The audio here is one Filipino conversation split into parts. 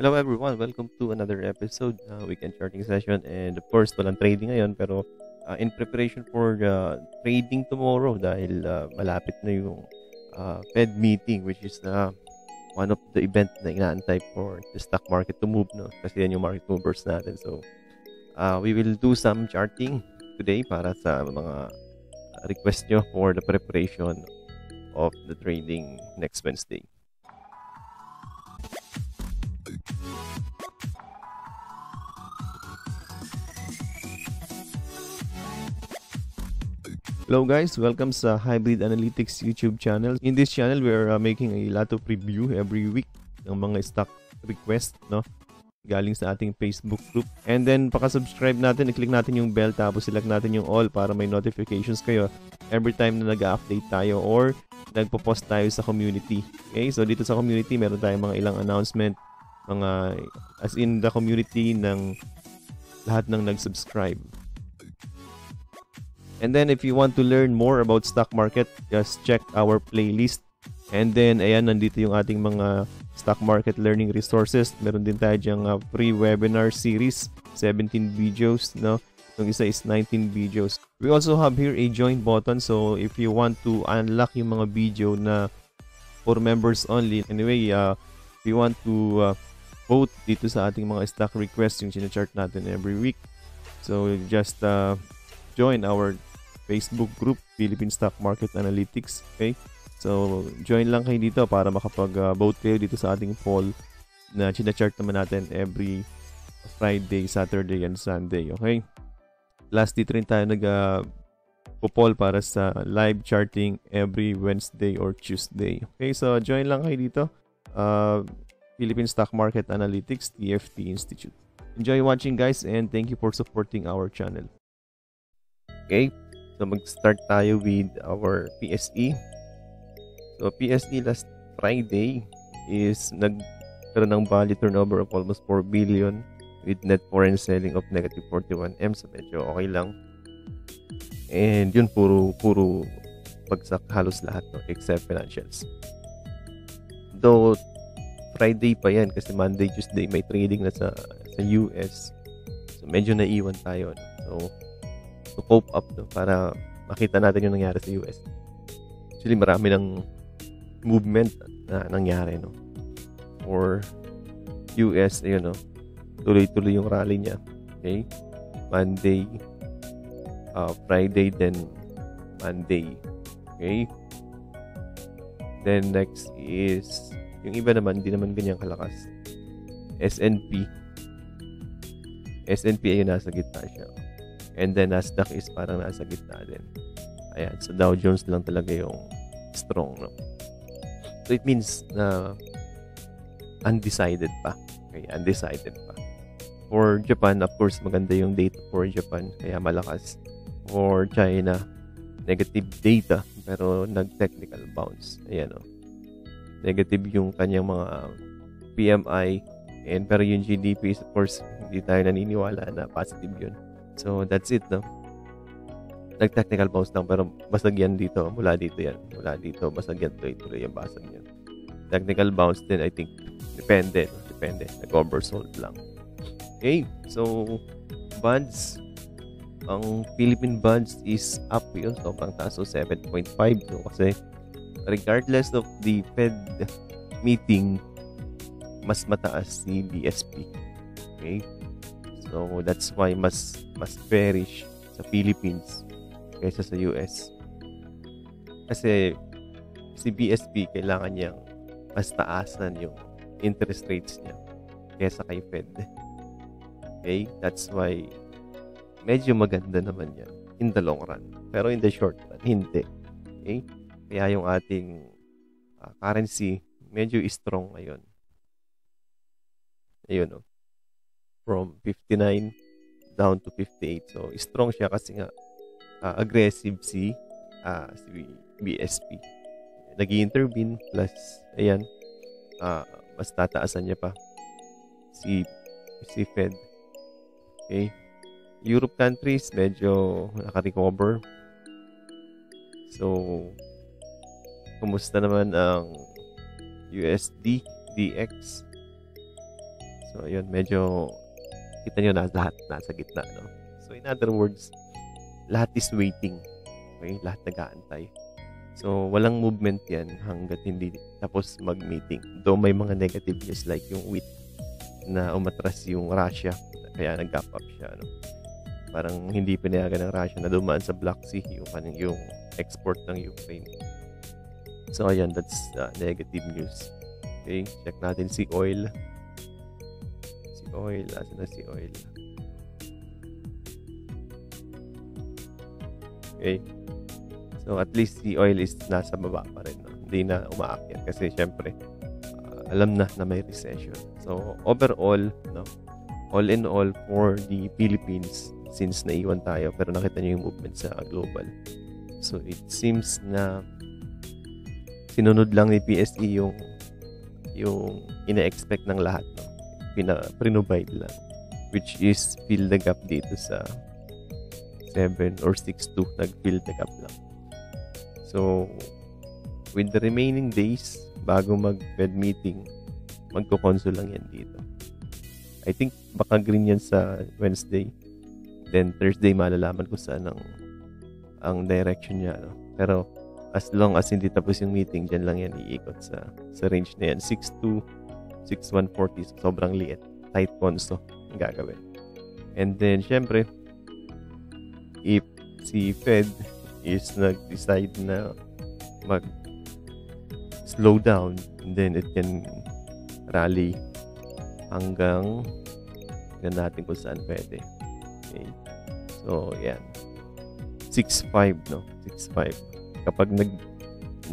Hello everyone, welcome to another episode, weekend charting session, and of course walang trading ngayon pero in preparation for trading tomorrow dahil malapit na yung Fed meeting, which is one of the event na inaantay for the stock market to move, no? Kasi yan yung market movers natin, so we will do some charting today para sa mga request nyo for the preparation of the trading next Wednesday. Hello guys, welcome to Hybrid Analytics YouTube channel. In this channel, we are making a lot of review every week ng mga stock request, no? Galing sa ating Facebook group. And then, paka-subscribe natin, i-click natin yung bell, tapos select natin yung all para may notifications kayo every time na nag-update tayo or nagpo-post tayo sa community. Okay, so dito sa community, meron tayong mga ilang announcement, mga as in the community ng lahat ng nag-subscribe. And then, if you want to learn more about stock market, just check our playlist. And then, ayan, nandito yung ating mga stock market learning resources. Meron din tayo dyang free webinar series, 17 videos, no? Yung isa is 19 videos. We also have here a join button. So, if you want to unlock yung mga video na for members only. Anyway, if you want to vote dito sa ating mga stock requests, yung sinachart natin every week. So, just join our Facebook group, Philippine Stock Market Analytics. Okay, so join lang kayo dito para makapag-vote kayo dito sa ating poll na china-chart naman natin every Friday, Saturday, and Sunday. Okay, last dito rin tayo nag-poll para sa live charting every Wednesday or Tuesday. Okay, so join lang kayo dito, Philippine Stock Market Analytics, TFT Institute. Enjoy watching guys, and thank you for supporting our channel. Okay, so mag-start tayo with our PSE. So PSE last Friday is nagkaroon ng value turnover of almost 4 billion with net foreign selling of negative 41M. So medyo okay lang. And yun, puro bagsak halos lahat, no? Except financials. Though Friday pa yan kasi Monday, Tuesday may trading na sa US. So medyo naiwan tayo, no? So to cope up, no, para makita natin yung nangyari sa US. Actually, marami ng movement na nangyari, no? For US, ayun, no? Tuloy-tuloy yung rally niya. Okay? Monday, Friday, then Monday. Okay? Then next is, yung iba naman, hindi naman ganyang kalakas. S&P. S&P, ayun, nasa gitna siya. And then Nasdaq is parang nasa gitna din. Ayan, so Dow Jones lang talaga yung strong, no? So it means na undecided pa. Okay, undecided pa. For Japan, of course, maganda yung data for Japan, kaya malakas. For China, negative data pero nag-technical bounce. Ayan, no? Negative yung kanyang mga PMI, and pero yung GDP, of course, hindi tayo naniniwala na positive yun. So, that's it, no? Nag-technical bounce lang, pero basag yan dito. Mula dito yan. Mula dito, basag yan. Tuloy-tuloy yung basag yan. Technical bounce din, I think, depende. No? Depende. Nag-oversold lang. Okay. So, bonds. Ang Philippine bonds is up yun. Sobrang taas. So, 7.5. So, kasi regardless of the Fed meeting, mas mataas si BSP. Okay. So, that's why mas bearish sa Philippines kaysa sa US. Kasi si BSP kailangan niyang mas taasan yung interest rates niya kaysa kay Fed. Okay? That's why medyo maganda naman yan in the long run. Pero in the short run, hindi. Okay? Kaya yung ating currency medyo strong ngayon. Ayun, oh. From 59 down to 58. So, strong siya kasi nga aggressive si BSP. Nag-i-intervene plus, ayan, mas tataasan niya pa si Fed. Okay. Europe countries, medyo naka-recover. So, kumusta naman ang USD DX? So yun, medyo kita nyo na lahat nasa gitna, no? So in other words, lahat is waiting. Okay? Lahat nag-aantay. So walang movement yan hanggat hindi tapos mag-meeting. Though may mga negative news like yung wheat na umatras yung Russia, kaya nag-gap up siya, no? Parang hindi pinayagan ng Russia na dumaan sa Black Sea yung export ng Ukraine. So ayan, that's negative news. Okay, check natin si oil. Si oil, asan na si oil? Okay. So at least si oil is nasa baba pa rin, no? Hindi na umaakyat kasi syempre alam na na may recession. So overall, no, all in all for the Philippines, since naiwan tayo pero nakita niyo yung movement sa global. So it seems na sinunod lang ni PSE yung ina-expect ng lahat, no? Pina-provide lang, which is fill the gap dito sa 7 or 6.2, nag-fill the gap lang. So with the remaining days bago mag-Fed meeting, magko-console lang yan dito. I think baka green yan sa Wednesday, then Thursday malalaman ko saan ang direction niya, no? Pero as long as hindi tapos yung meeting, dyan lang yan iikot sa range na yan, 6.2, 6.140. Sobrang liit, tight ponso ang gagawin. And then syempre if si Fed is nag-decide na mag-slow down, then it can rally hanggang natin kung saan pwede. Okay. So, yan. 6.5, no? 6.5. Kapag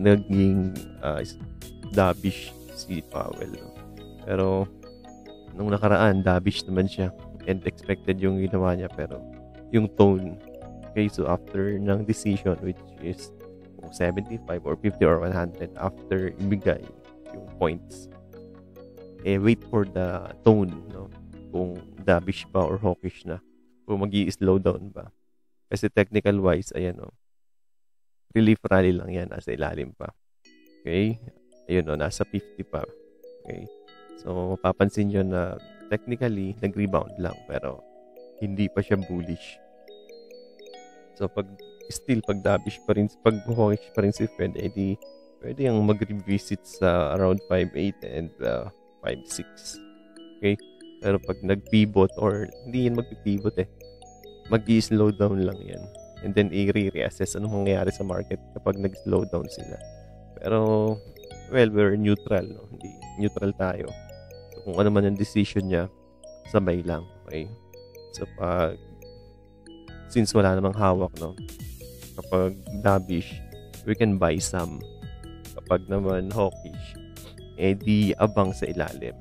naging dovish si Powell, no? Pero, nung nakaraan, dovish naman siya. And expected yung ginawa niya, pero yung tone. Okay, so after ng decision, which is 75 or 50 or 100, after ibigay yung points, eh wait for the tone, no? Kung dovish pa or hawkish na, kung mag-i-slow down ba. Kasi technical wise, ayan, no? Relief rally lang yan, nasa ilalim pa. Okay, ayun, no? Nasa 50 pa. Okay, so mapapansin nyo na technically nag-rebound lang, pero hindi pa siya bullish. So, pag dovish pa rin, pag hawkish pa rin si Fed, edi pwede yung mag-revisit sa around 5.8 and 5.6. Okay? Pero pag nag-pivot, or hindi yan mag-pivot eh, mag-i-slow down lang yan. And then, i-re-reassess anong mangyayari sa market kapag nag-slow down sila. Pero, well, we're neutral, no? Hindi, neutral tayo. So, kung ano man yung decision niya, sabay lang. Okay? So, since wala namang hawak, no? Kapag dovish, we can buy some. Kapag naman hawkish, eh di abang sa ilalim.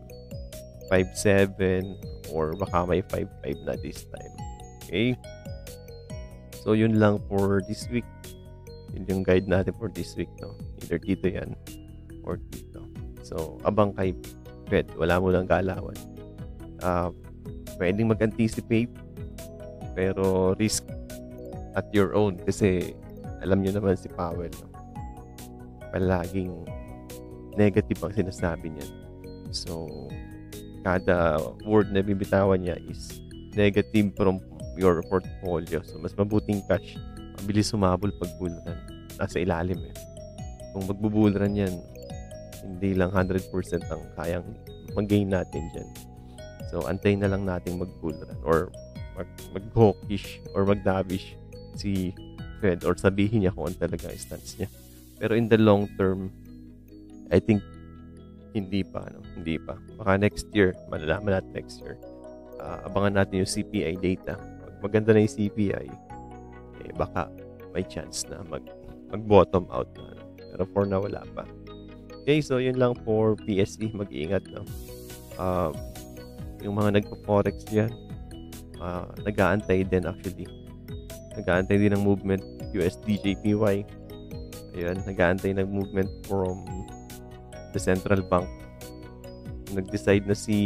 5.7 or baka may 5.5 na this time. Okay? So, yun lang for this week. Yun yung guide natin for this week, no? Either dito yan or dito. So, abang kay Fed. Wala mo lang galawan. Pwedeng mag-anticipate, pero risk at your own, kasi alam nyo naman si Powell, no? Palaging negative ang sinasabi niya. So kada word na bibitawan niya is negative from your portfolio. So mas mabuting cash, mabilis sumabol pag bull run. Nasa ilalim eh. Kung magbubull run yan, hindi lang 100% ang kayang mag-gain natin dyan. So antayin na lang natin mag-bull run or mag-hawkish or mag-dovish si Fed, or sabihin niya kung ano talaga ang stance niya. Pero in the long term, I think hindi pa, no? Hindi pa. Baka next year, malalaman natin next year. Abangan natin yung CPI data. Pag maganda na yung CPI, eh, baka may chance na mag-bottom out na, no? Pero for now, wala pa. Okay, so yun lang for PSE. Mag-iingat, no? Yung mga nagpa-forex dyan, nag-aantay din actually. Nag-aantay din ng movement USDJPY. Ayun, nag-aantay ng movement from the central bank. Nag-decide na si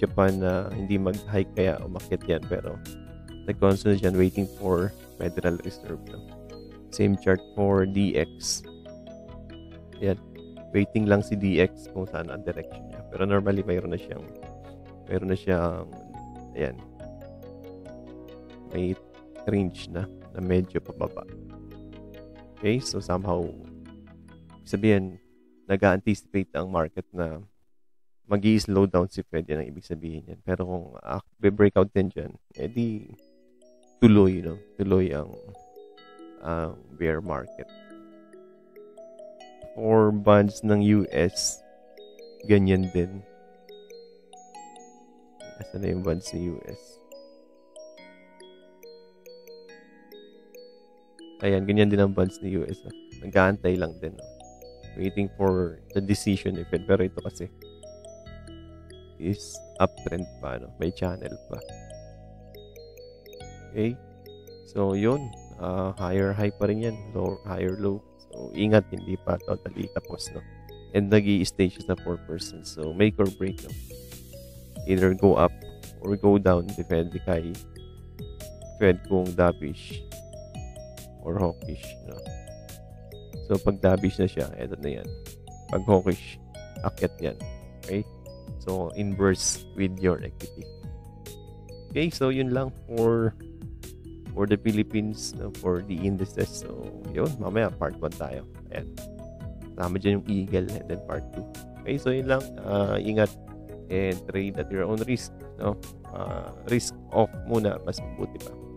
Japan na hindi mag-hike, kaya umakyat yan, pero nag-console dyan waiting for Federal Reserve, no? Same chart for DX. Ayan, waiting lang si DX kung saan ang direction niya. Pero normally mayroon na siyang meron na siyang, ayan, may range na na medyo pababa. Okay, so somehow sabihin, nag-anticipate ang market na mag-i-slow down si Fed. Yan ang ibig sabihin yan. Pero kung breakout din dyan, edi tuloy, no? Tuloy ang bear market. Or bonds ng US, ganyan din. Asan na yung bonds ng US? Ayan, ganyan din ang bonds ng US. No? Nag-aantay lang din. No? Waiting for the decision ni Fed. Pero ito kasi is uptrend pa, no? May channel pa. Okay, so yun, higher high pa rin yan, lower higher low. So ingat, hindi pa totally tapos, no? And nag-i-stage na 4%, so make or break, no? Either go up or go down, depende kay Fed kung dovish or hawkish, no? So pag dovish na siya, eto na yan. Pag hawkish, akyat yan. Okay, so inverse with your equity. Okay, so yun lang for the Philippines, for the indices. So yun, mamaya part 1 tayo. Ayan, tama dyan yung eagle, and then part 2. Okay, so yun lang. Ingat and trade at your own risk, no? Risk off muna, mas mabuti pa.